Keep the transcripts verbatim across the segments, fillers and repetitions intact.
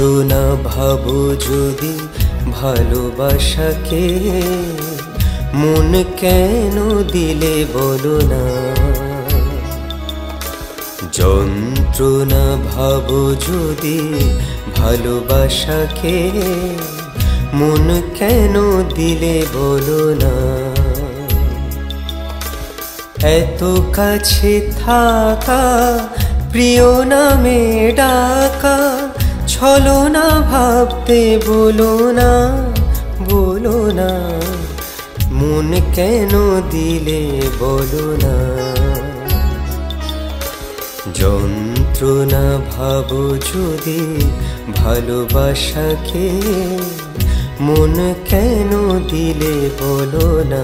যন্ত্রণা ভাবো যদি ভালোবাসাকে, মন কেন দিলে বলো না। যন্ত্রণা ভাবো যদি ভালোবাসাকে, মন কেন দিলে বলো না। এত কাছে থাকা, প্রিয় নামে ডাকা, চলো না ভাবতে বলো না, বলো না, মন কেন দিলে বলো না। যন্ত্রণা ভাবো যদি ভালোবাসাকে, মন কেন দিলে বলো না।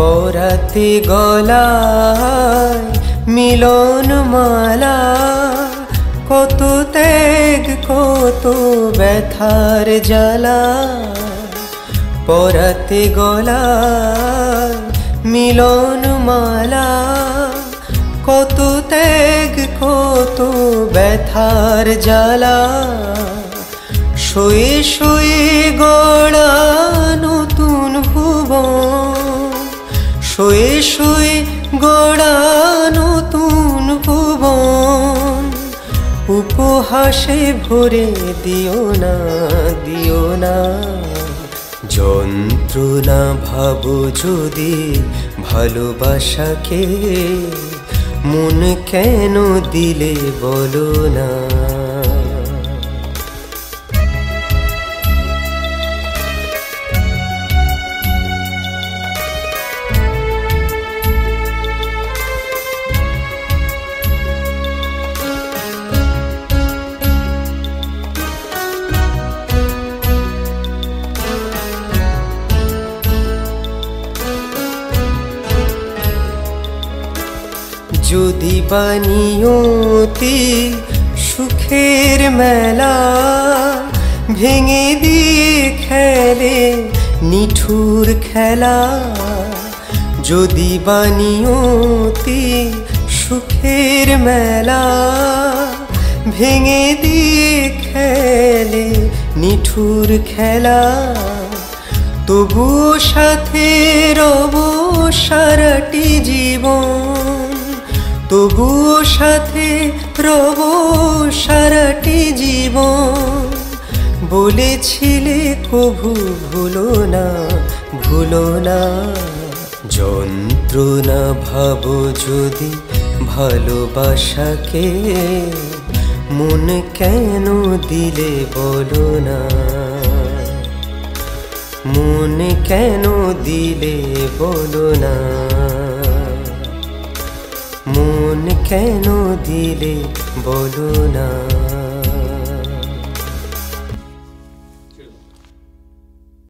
পরাতে গলায় মিলন মালা, কত ত্যাগ কত ব্যথার জ্বালা। পরাতে গলায় মিলন মালা, কত ত্যাগ কত ব্যথার জ্বালা। শুয়ে শুয়ে গড়া নতুন ভুবন, শুয়ে শুয়ে গড়া নতুন ভুবন। উপহাসে ভরে দিও না, দিও না। যন্ত্রণা ভাবো যদি ভালোবাসাকে, মন কেন দিলে বলো না। যদি বানিয়তি সুখের মেলা, ভেঙে দিয়ে খেলে নিঠুর খেলা। যদি বানিয়তি সুখের মেলা, ভেঙে দিয়ে খেলে নিঠুর খেলা। তবু সাথে রব সারাটি জীবন, তবু সাথে রব সারাটি জীবন। বলেছিলে কভু ভুলো না, ভুলো না। যন্ত্রণা ভাবো যদি ভালোবাসাকে, মন কেন দিলে বলো না, মন কেন দিলে বলো না, মন কেন দিলে বলো না।